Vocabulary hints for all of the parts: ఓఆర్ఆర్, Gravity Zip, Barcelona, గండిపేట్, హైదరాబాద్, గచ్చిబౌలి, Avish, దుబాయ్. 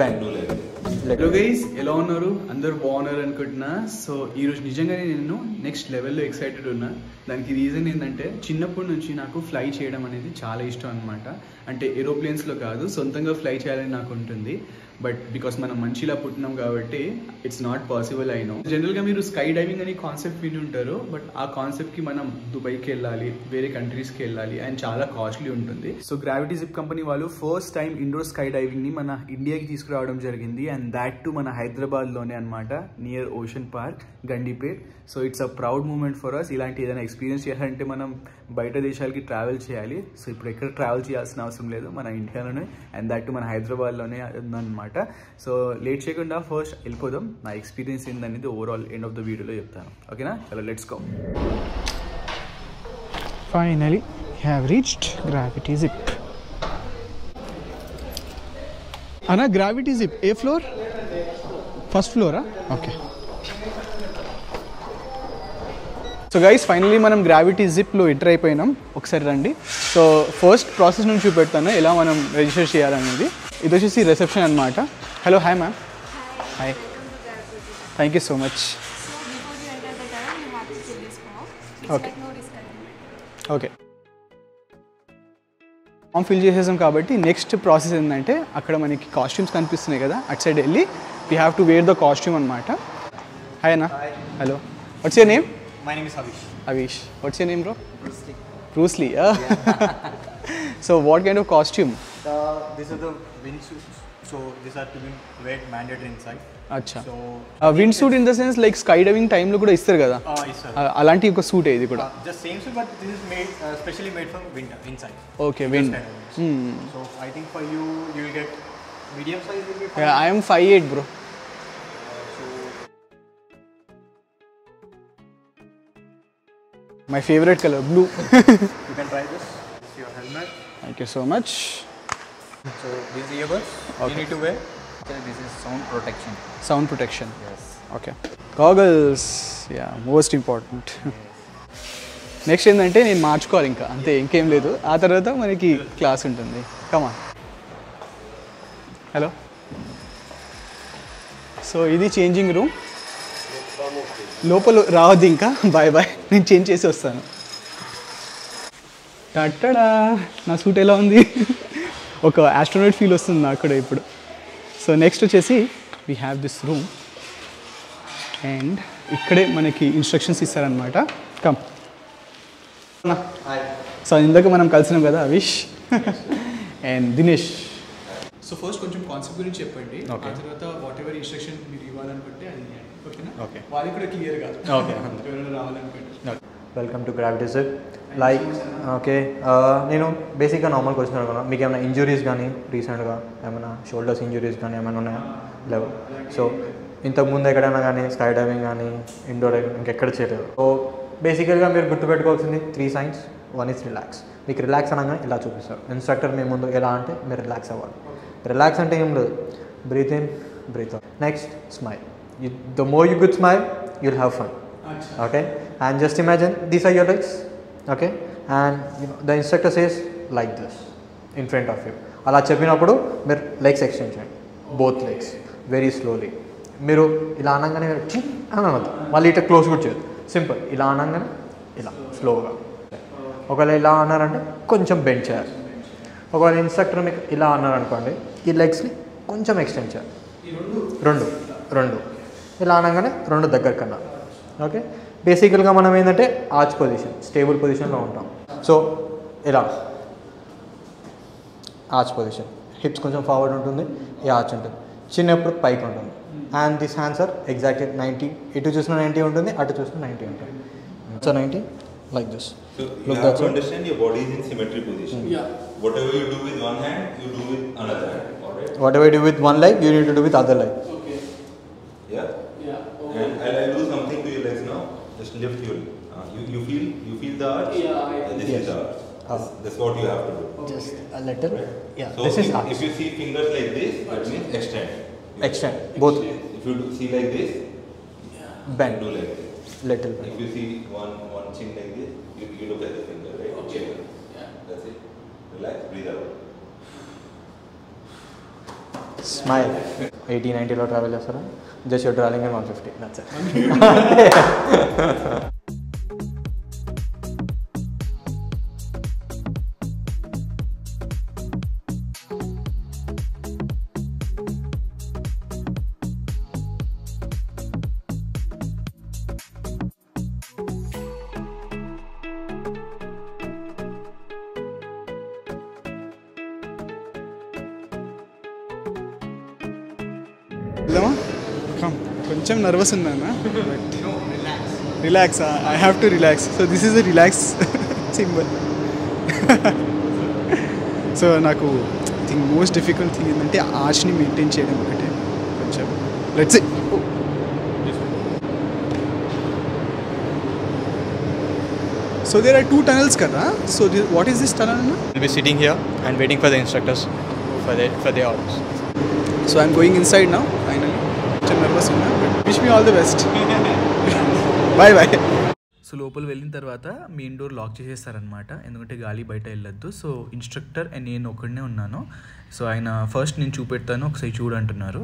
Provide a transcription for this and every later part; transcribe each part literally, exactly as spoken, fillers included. Band. Hello guys, ఎలా ఉన్నారు? అందరూ బాగున్నారు అనుకుంటున్నా. సో ఈరోజు నిజంగానే నేను నెక్స్ట్ లెవెల్లో ఎక్సైటెడ్ ఉన్నా. దానికి రీజన్ ఏంటంటే చిన్నప్పటి నుంచి నాకు ఫ్లై చేయడం అనేది చాలా ఇష్టం అనమాట. అంటే ఏరోప్లేన్స్లో కాదు, సొంతంగా ఫ్లై చేయాలని నాకు ఉంటుంది. బట్ బికాస్ మనం మనిషిలా పుట్టినాం కాబట్టి ఇట్స్ నాట్ పాసిబుల్. అయినా జనరల్గా మీరు స్కై డైవింగ్ అనే కాన్సెప్ట్ విని ఉంటారు, బట్ ఆ కాన్సెప్ట్కి మనం దుబాయ్కి వెళ్ళాలి, వేరే కంట్రీస్కి వెళ్ళాలి అండ్ చాలా కాస్ట్లీ ఉంటుంది. సో గ్రావిటీ జిప్ కంపెనీ వాళ్ళు ఫస్ట్ టైం ఇండోర్ స్కై డైవింగ్ని మన ఇండియాకి తీసుకురావడం జరిగింది. అండ్ దాట్ టు మన హైదరాబాద్లోనే అనమాట, near ocean park, గండిపేట్. So it's a proud moment for us. ఇలాంటి ఏదైనా ఎక్స్పీరియన్స్ చేయాలంటే మనం బయట దేశాలకి ట్రావెల్ చేయాలి. సో ఇప్పుడు ఎక్కడ ట్రావెల్ చేయాల్సిన అవసరం లేదు, మన ఇండియాలోనే అండ్ దాట్ టు మన హైదరాబాద్లోనే ఉందన్నమాట. సో లేట్ చేయకుండా ఫస్ట్ వెళ్ళిపోదాం. నా ఎక్స్పీరియన్స్ ఏంటనేది ఓవరాల్ ఎండ్ ఆఫ్ ద వీడియోలో చెప్తాను, ఓకేనా? చలో let's go. Finally have reached gravity zip. అన్నా గ్రావిటీ జిప్ ఏ ఫ్లోర్? ఫస్ట్ ఫ్లోరా? ఓకే. సో గైస్ ఫైనలీ మనం గ్రావిటీ జిప్లో ఎంటర్ అయిపోయినాం, ఒకసారి రండి. సో ఫస్ట్ ప్రాసెస్ నుంచి చూపెడతాను ఎలా మనం రిజిస్టర్ చేయాలనేది. ఇది వచ్చేసి రిసెప్షన్ అనమాట. Hello, hi ma'am. Hi, thank you so much. Okay okay, form fill చేసేసాం కాబట్టి నెక్స్ట్ ప్రాసెస్ ఏంటంటే అక్కడ మనకి కాస్ట్యూమ్స్ కనిపిస్తున్నాయి కదా, అటు సైడ్ వెళ్ళి we have to wear the costume అనమాట. హాయ్ అన్న. Hello, what's your name? My name is Avish. Avish, what's your name, bro? Bruce Lee. Bruce Lee. Uh? Yeah. So, what kind of costume? The, these are the windsuits. So, these are to be wet, mandatory inside. Acha. So, uh, windsuit in the sense like skydiving time lo kuda istaru kada. Ah, yes sir. Alanti oka suit idi kuda. Just same suit, but this is made uh, specially made for winter inside. Okay, winter. Hmm. So, I think for you, you will get medium size. Will be fine. Yeah, I am five eight, bro. My favorite color, blue. You can try this. It's your helmet. Thank you so much. So these earbuds, okay, you need to wear. So this is sound protection. Sound protection. Yes. Okay. Goggles. Yeah, most important. Yes. Next ఏంటంటే నేను మార్చుకోవాలి ఇంకా, అంతే ఇంకేం లేదు. ఆ తర్వాత మనకి క్లాస్ ఉంటుంది. Come on. Hello. So ఇది changing room. లోపల రావద్దు ఇంకా, బాయ్ బాయ్, నేను చేంజ్ చేసి వస్తాను. టట్టడా, నా సూట్ ఎలా ఉంది? ఒక ఆస్ట్రోనట్ ఫీల్ వస్తుంది నాకు కూడా ఇప్పుడు. సో నెక్స్ట్ వచ్చేసి we have this room and ఇక్కడే మనకి ఇన్స్ట్రక్షన్స్ ఇస్తారనమాట. కమ్. సో ఇందాక మనం కలిసినాం కదా, Avish and Dinesh. So first కొంచెం కాన్సెప్ట్ గురించి చెప్పండి, ఆ తర్వాత వాట్ ఎవర్ ఇన్స్ట్రక్షన్ మీరు ఇవ్వాలనుకుంటే అది ఇవ్వండి, ఓకేనా? ఓకే, వాళ్ళు కూడా క్లియర్ కాదు, ఓకే, ఎవరైనా రావాలనుకుంటే. Welcome to gravity zip. Like okay, నేను బేసిక్గా నార్మల్ క్వశ్చన్ అడుగున్నా, మీకు ఏమైనా ఇంజురీస్ కానీ రీసెంట్గా ఏమైనా షోల్డర్స్ ఇంజురీస్ కానీ ఏమైనా ఉన్నాయా? లేవు. సో ఇంతకుముందు ఎక్కడైనా కానీ స్కై డైవింగ్ కానీ ఇండోర్ ఇంకెక్కడ చేయలేదు. సో బేసికల్గా మీరు గుర్తుపెట్టుకోవాల్సింది three signs. One is relax. మీకు రిలాక్స్ అనగానే ఇలా చూపిస్తారు ఇన్స్ట్రక్టర్ మీ ముందు, ఎలా అంటే మీరు రిలాక్స్ అవ్వాలి. రిలాక్స్ అంటే ఏం లేదు, breathe in, breathe out. Next smile. You the more you good smile, you'll have fun. Okay, and just imagine these are your legs. Okay, and the instructor says like this in front of you. అలా చెప్పినప్పుడు మీరు legs extend చేయండి, both legs, very slowly. మీరు ఇలా అనగానే మీరు చి అని అనద్దు, మళ్ళీ ఇట్లా క్లోజ్ కూడా చేయదు, సింపుల్. ఇలా అనగానే ఇలా స్లోగా. ఒకవేళ ఇలా అన్నారంటే కొంచెం బెండ్ చేయాలి. ఒకవేళ ఇన్స్ట్రక్టర్ మీకు ఇలా అన్నారనుకోండి, ఈ లెగ్స్ని కొంచెం ఎక్స్టెండ్ చేయాలి. రెండు రెండు ఇలా అనగానే రెండు దగ్గర కన్నా. ఓకే, బేసికల్గా మనం ఏంటంటే ఆర్చ్ పొజిషన్, స్టేబుల్ పొజిషన్లో ఉంటాం. సో ఇలా ఆర్చ్ పొజిషన్, హిప్స్ కొంచెం ఫార్వర్డ్ ఉంటుంది, ఈ ఆర్చ్ ఉంటుంది, చిన్నప్పుడు పైకి ఉంటుంది. And this hands are exactly ninety. ఇటు చూసిన నైంటీ ఉంటుంది, అటు చూసిన నైంటీ ఉంటుంది. So ninety like this. So you Look have to understand your body is in symmetry position. Mm. Yeah. Whatever you do with one hand, you do with another hand. Alright. Whatever you do with one leg, you need to do with other leg. Okay. Yeah. Yeah. Okay. And I'll do something to your legs now. Just lift your. Uh, you you feel you feel the arch. Yeah. yeah. This yes. is the arch. This, that's what you have to do. Okay. Just a little. Right? Yeah. So this if, is arch. If you see fingers like this, that means extend. You extend. Extend. Both. If you do, see like this, yeah. bend. Do like this. Little. Bend. If you see one. Chin like this, you, you look at the finger, right? Okay. Yeah. That's it. Relax, breathe out. Smile. eighty ninety lo travel chestara. Just you're traveling in one fifty. That's it. Come. I'm nervous, but no, relax. Relax. I have to relax. So this is a relax symbol. So I think most difficult thing is that I have to maintain it. Let's see. So there are two tunnels, right? So this, what is this tunnel? We'll be sitting here and waiting for the instructors for their for their orders. So I'm going inside now, finally. I'm nervous, but wish me all the best. Bye bye. So లోపల వెళ్ళిన తర్వాత మీ indoor lock చేసేసారన్నమాట, ఎందుకంటే గాలి బయట వెళ్ళొద్దు. So instructor and నేను ఒక్కడనే ఉన్నాను. సో ఆయన ఫస్ట్ నేను చూపెడతాను ఒకసారి చూడంటున్నారు.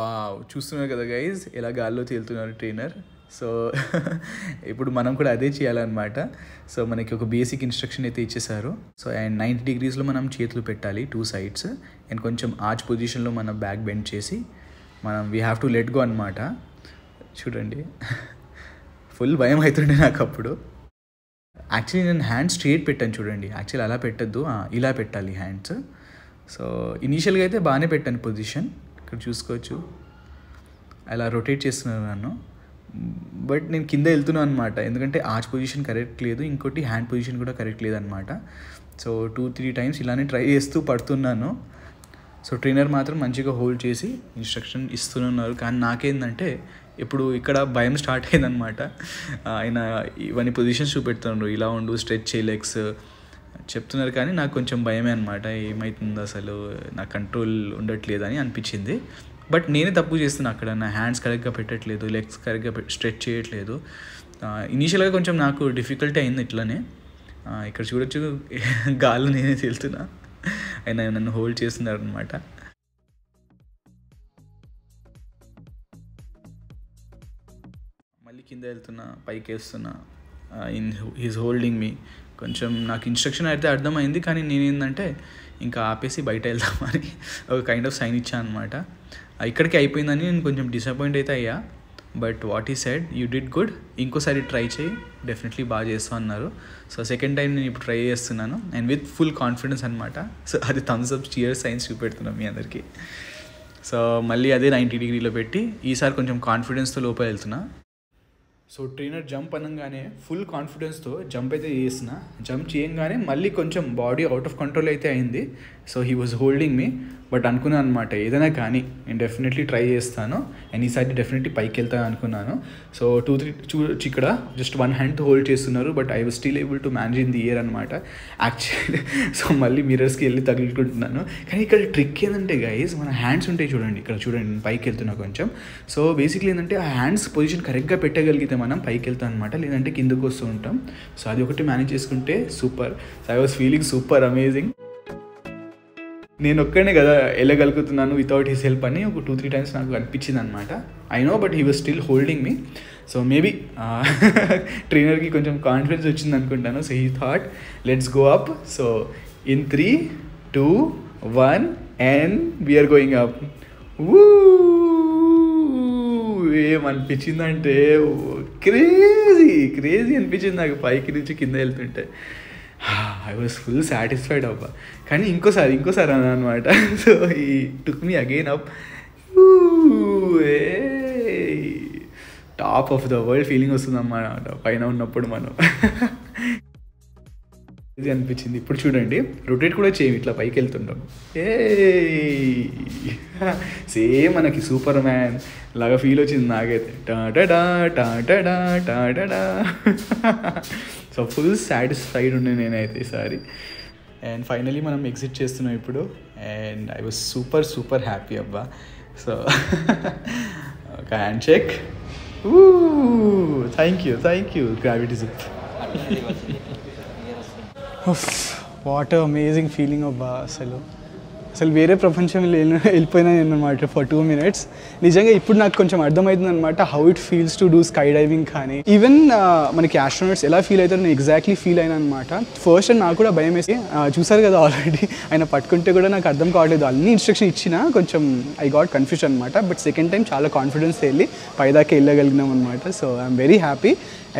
వావ్, చూస్తున్నారు కదా గైస్, ఎలా గాల్లో తేలుతున్నారు ట్రైనర్. సో ఇప్పుడు మనం కూడా అదే చేయాలన్నమాట. సో మనకి ఒక బేసిక్ ఇన్స్ట్రక్షన్ అయితే ఇచ్చేసారు. సో అండ్ నైంటీ డిగ్రీస్లో మనం చేతులు పెట్టాలి టూ సైడ్స్, అండ్ కొంచెం ఆర్చ్ పొజిషన్లో మనం బ్యాక్ బెండ్ చేసి మనం we have to let go అనమాట. చూడండి, ఫుల్ భయం అవుతుండే నాకు అప్పుడు. యాక్చువల్లీ నేను హ్యాండ్స్ స్ట్రేట్ పెట్టాను చూడండి, యాక్చువల్లీ అలా పెట్టద్దు, ఇలా పెట్టాలి హ్యాండ్స్. సో ఇనీషియల్గా అయితే బాగానే పెట్టాను పొజిషన్, ఇక్కడ చూసుకోవచ్చు అలా రొటేట్ చేస్తున్నాను నన్ను. బట్ నేను కింద వెళ్తున్నాను అనమాట, ఎందుకంటే ఆర్చ్ పొజిషన్ కరెక్ట్ లేదు, ఇంకోటి హ్యాండ్ పొజిషన్ కూడా కరెక్ట్ లేదనమాట. సో టూ త్రీ టైమ్స్ ఇలానే ట్రై చేస్తూ పడుతున్నాను. సో ట్రైనర్ మాత్రం మంచిగా హోల్డ్ చేసి ఇన్స్ట్రక్షన్ ఇస్తున్నారు. కానీ నాకేందంటే ఇప్పుడు ఇక్కడ భయం స్టార్ట్ అయిందనమాట. ఆయన ఇవన్నీ పొజిషన్స్ చూపెడుతున్నారు, ఇలా ఉండు, స్ట్రెచ్ చేయి లెగ్స్ చెప్తున్నారు. కానీ నాకు కొంచెం భయమే అనమాట, ఏమవుతుందో అసలు నా కంట్రోల్ ఉండట్లేదని అనిపించింది. బట్ నేనే తప్పు చేస్తున్నాను అక్కడ, నా హ్యాండ్స్ కరెక్ట్గా పెట్టట్లేదు, లెగ్స్ కరెక్ట్గా స్ట్రెచ్ చేయట్లేదు. ఇనీషియల్గా కొంచెం నాకు డిఫికల్టీ అయింది ఇట్లానే. ఇక్కడ చూడొచ్చు గాల్లో నేనే తెలుతున్నా, అయినా నన్ను హోల్డ్ చేస్తున్నారు అనమాట. మళ్ళీ కింద వెళ్తున్నా, పైకి వేస్తున్నా, ఇన్ హీస్ హోల్డింగ్ మీ. కొంచెం నాకు ఇన్స్ట్రక్షన్ అయితే అర్థమైంది, కానీ నేనేందంటే ఇంకా ఆపేసి బయట వెళ్దామని ఒక కైండ్ ఆఫ్ సైన్ ఇచ్చాను అనమాట. ఇక్కడికి అయిపోయిందని నేను కొంచెం డిసప్పాయింట్ అయితే అయ్యా. But what he said, you did good, ఇంకోసారి ట్రై చేయి, డెఫినెట్లీ బాగా చేస్తా అన్నారు. సో సెకండ్ టైం నేను ఇప్పుడు ట్రై చేస్తున్నాను అండ్ విత్ ఫుల్ కాన్ఫిడెన్స్ అనమాట. సో అది థమ్స్ అప్, చియర్స్ సైన్స్ చూపెడుతున్నాం మీ అందరికీ. సో మళ్ళీ అదే నైంటీ డిగ్రీలో పెట్టి ఈసారి కొంచెం కాన్ఫిడెన్స్తో లోపల వెళ్తున్నా. సో ట్రైనర్ జంప్ అనగానే ఫుల్ కాన్ఫిడెన్స్తో జంప్ అయితే చేసిన, జంప్ చేయగానే మళ్ళీ కొంచెం బాడీ అవుట్ ఆఫ్ కంట్రోల్ అయితే అయింది. So he was holding me. But అనుకున్నాను అనమాట, ఏదైనా కానీ నేను డెఫినెట్లీ ట్రై చేస్తాను అండ్ ఈసారి డెఫినెట్లీ పైకి వెళ్తాను అనుకున్నాను. సో టూ త్రీ చూడొచ్చు, ఇక్కడ జస్ట్ వన్ హ్యాండ్తో హోల్డ్ చేస్తున్నారు, but I was still able to manage in the air అనమాట యాక్చువల్లీ. సో మళ్ళీ మిరర్స్కి వెళ్ళి తగులుకుంటున్నాను. కానీ ఇక్కడ ట్రిక్ ఏంటంటే గైజ్, మన హ్యాండ్స్ ఉంటాయి చూడండి, ఇక్కడ చూడండి నేను పైకి వెళ్తున్నా కొంచెం. సో బేసిక్లీ ఏంటంటే ఆ హ్యాండ్స్ పొజిషన్ కరెక్ట్గా పెట్టగలిగితే మనం పైకి వెళ్తాం అనమాట, లేదంటే కిందకు వస్తూ ఉంటాం. సో అది ఒకటి మేనేజ్ చేసుకుంటే super. So I was feeling super amazing. నేను ఒక్కడే కదా వెళ్ళగలుగుతున్నాను వితౌట్ హిస్ హెల్ప్ అని ఒక టూ త్రీ టైమ్స్ నాకు అనిపించింది అనమాట. I know, but he was still holding me. So maybe ట్రైనర్కి కొంచెం కాన్ఫిడెన్స్ వచ్చింది అనుకుంటాను. So he thought let's go up. So in three two one and we are going up. ఊ ఏమనిపించిందంటే క్రేజీ క్రేజీ అనిపించింది నాకు పైకి నుంచి కింద వెళ్తుంటే. ఐ వాజ్ ఫుల్ సాటిస్ఫైడ్ అబ్బా. కానీ ఇంకోసారి ఇంకోసారి అన్నా అనమాట. So he took me again up, top of the world feeling వస్తుంది అన్నమాట పైన ఉన్నప్పుడు మనం. ఇది అనిపించింది. ఇప్పుడు చూడండి, రొటేట్ కూడా చేయం ఇట్లా పైకి వెళ్తుంటాం. ఏ సేమ్ మనకి సూపర్ మ్యాన్ లాగా ఫీల్ వచ్చింది నాకైతే. టాటా టాటా టాటా. సో ఫుల్ సాటిస్ఫైడ్ ఉండే నేనైతే ఈసారి. అండ్ ఫైనలీ మనం ఎగ్జిట్ చేస్తున్నాం ఇప్పుడు. And I was super super happy అబ్బా. సో ఒక hand shake. you, thank you, thank you, Gravity Zip. What an amazing feeling of Barcelona. అసలు వేరే ప్రపంచంలో వెళ్ళిపోయినాయి అనమాట ఫర్ టూ మినిట్స్. నిజంగా ఇప్పుడు నాకు కొంచెం అర్థమవుతుంది అనమాట how it feels to do sky diving. కానీ ఈవెన్ మనకి ఆస్ట్రోనట్స్ ఎలా ఫీల్ అవుతారో నేను ఎగ్జాక్ట్లీ ఫీల్ అయినా అనమాట. ఫస్ట్ నాకు కూడా భయం వేసి చూసారు కదా ఆల్రెడీ ఆయన పట్టుకుంటే కూడా నాకు అర్థం కావట్లేదు. అన్ని ఇన్స్ట్రక్షన్ ఇచ్చినా కొంచెం ఐ గాట్ కన్ఫ్యూజ్ అనమాట. బట్ సెకండ్ టైం చాలా కాన్ఫిడెన్స్ వెళ్ళి పైదాకా వెళ్ళగలిగినాం అనమాట. So I'm very happy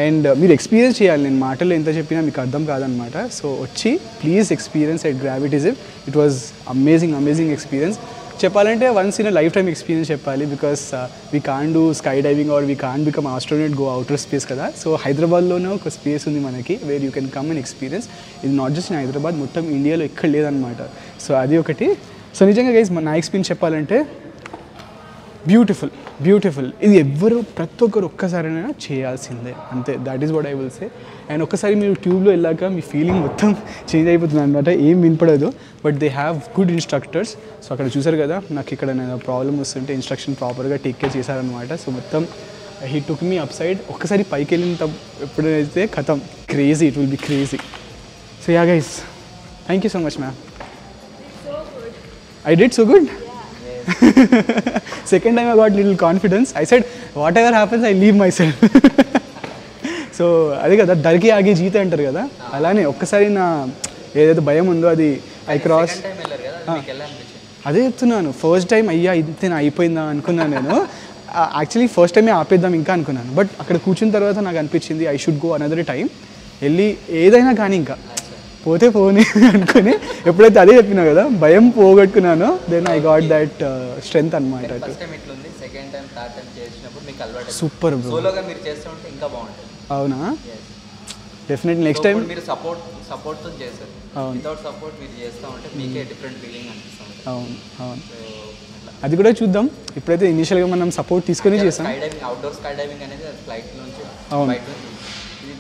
and మీరు ఎక్స్పీరియన్స్ చేయాలి. నేను మాటల్లో ఎంత చెప్పినా మీకు అర్థం కాదనమాట. సో వచ్చి please experience at gravity zip. It was amazing amazing experience. చెప్పాలంటే once in lifetime experience చెప్పాలి. Because we can do sky diving or we can become astronaut go outer space కదా. సో హైదరాబాద్లోనే ఒక space ఉంది మనకి where you can come and experience. ఇది not just in హైదరాబాద్, మొత్తం ఇండియాలో ఎక్కడ లేదనమాట. సో అది ఒకటి. సో నిజంగా గైస్ నా ఎక్స్పీరియన్స్ చెప్పాలంటే బ్యూటిఫుల్ బ్యూటిఫుల్. ఇది ఎవ్వరూ ప్రతి ఒక్కరు ఒక్కసారైనా చేయాల్సిందే అంతే. That is what I will say. And ఒక్కసారి మీరు ట్యూబ్లో వెళ్ళాక మీ ఫీలింగ్ మొత్తం చేంజ్ అయిపోతుంది అనమాట. ఏం వినపడదు. But they have good instructors. So అక్కడ చూసారు కదా నాకు ఇక్కడ నేను ప్రాబ్లం వస్తుంటే ఇన్స్ట్రక్షన్ ప్రాపర్గా టేక్ కేర్ చేశారనమాట. సో మొత్తం he took me up side. ఒక్కసారి పైకి వెళ్ళిన ఎప్పుడైతే కథం crazy, it will be crazy. So yeah guys, thank you so much ma'am. I did so good. Second time I got little confidence. I said, whatever happens, I leave myself. So, అదే కదా దరికి ఆగి జీత అంటారు కదా, అలానే ఒక్కసారి నా ఏదైతే భయం ఉందో అది ఐ క్రాస్. అదే చెప్తున్నాను, ఫస్ట్ టైం అయ్యా ఇంత అయిపోయిందా అనుకున్నాను నేను. యాక్చువల్లీ ఫస్ట్ టైమే ఆపేద్దాం ఇంకా అనుకున్నాను. బట్ అక్కడ కూర్చున్న తర్వాత నాకు అనిపించింది I should go another time, వెళ్ళి ఏదైనా కానీ ఇంకా పోతే పోనీ అనుకుని ఎప్పుడైతే అదే చెప్పినా కదా భయం పోగొట్టుకున్నాను. Then I got that strength అనమాట. Super bro. అవునా, డెఫినెట్లీ నెక్స్ట్ టైం సపోర్ట్ సపోర్ట్తో చేస్తారు. అవును అవును, అది కూడా చూద్దాం. ఇప్పుడైతే ఇనిషియల్గా మనం సపోర్ట్ తీసుకుని చేస్తాం. అవును,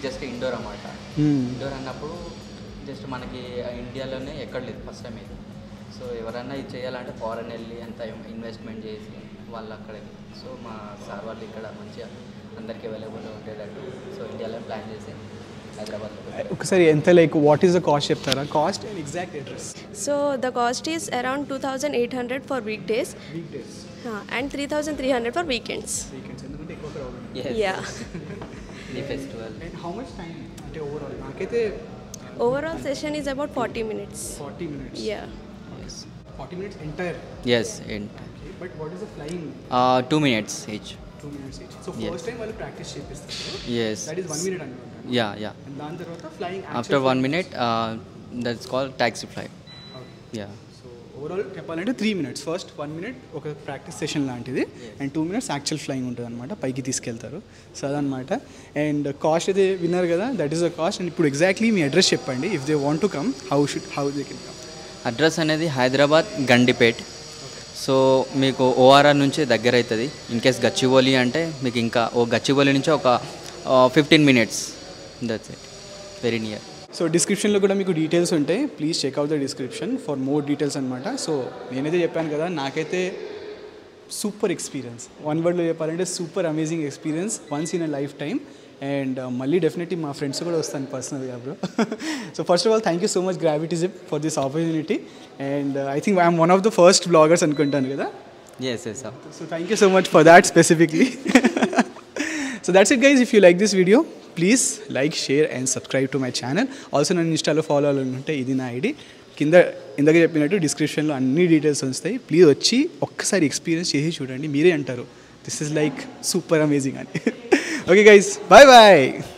జస్ట్ ఇండోర్ అన్నమాట. ఇండోర్ అన్నప్పుడు జస్ట్ మనకి ఇండియాలోనే ఎక్కడ లేదు ఫస్ట్ టైం ఇది. సో ఎవరన్నా ఇది చేయాలంటే ఫారెన్ వెళ్ళి అంత ఇన్వెస్ట్మెంట్ చేసి వాళ్ళు అక్కడ. సో మా సార్ వాళ్ళు ఇక్కడ మంచిగా అందరికీ అవైలబుల్గా ఉండేటట్టు సో ఇండియాలో ప్లాన్ చేసి హైదరాబాద్లో. ఒకసారి ఎంత like what is the cost చెప్తారా? Cost and exact address. So the cost is around two thousand eight hundred for weekdays and three thousand three hundred for weekends. Yeah. And how much time అంటే overall నాకైతే overall session is about forty minutes. forty minutes. Yeah. Yes. forty minutes entire. Yes, entire. Okay, but what is the flying? Uh, two minutes each. Two minutes each. So yes. First time while practice shape is there. Yes. That is one minute under. Yeah, yeah. And then the flying action. After one minute, uh, that's called taxi flight. Okay. Yeah. So overall, చెప్పాలంటే three minutes. First one minute, okay, practice session లాంటిది, and two minutes actual flying ఉంటుందన్నమాట. పైకి తీసుకెళ్తారు so అదనమాట. And cost అయితే విన్నారు కదా, that is the cost. And ఇప్పుడు ఎగ్జాక్ట్లీ మీ అడ్రస్ చెప్పండి. If they want to come, how should how they can come? Address అనేది హైదరాబాద్ గండిపేట్. సో మీకు ఓఆర్ఆర్ నుంచి దగ్గర అవుతుంది. ఇన్ కేస్ గచ్చిబౌలి అంటే మీకు ఇంకా ఓ గచ్చిబౌలి నుంచి ఒక fifteen minutes. That's it, very near. So డిస్క్రిప్షన్లో కూడా మీకు డీటెయిల్స్ ఉంటాయి. Please check out the description for more details అనమాట. సో నేనైతే చెప్పాను కదా నాకైతే సూపర్ ఎక్స్పీరియన్స్, వన్ వర్డ్లో చెప్పాలంటే super amazing experience, once in a lifetime. And మళ్ళీ డెఫినెట్లీ మా ఫ్రెండ్స్ కూడా వస్తాను పర్సనల్గా bro. So first of all thank you so much gravity zip for this opportunity. And I think I'm one of the first bloggers అనుకుంటాను కదా. Yes yes sir. So thank you so much for that specifically. So that's it guys. If you like this video, please like, share and subscribe to my channel. Also నన్ను ఇన్స్టాలో follow అవ్వాలనుకుంటే ఇది నా ID. కింద ఇందాక చెప్పినట్టు డిస్క్రిప్షన్లో అన్ని డీటెయిల్స్ వస్తాయి. ప్లీజ్ వచ్చి ఒక్కసారి ఎక్స్పీరియన్స్ చేసి చూడండి, మీరే అంటారు this is like super amazing అని. Okay guys, bye bye.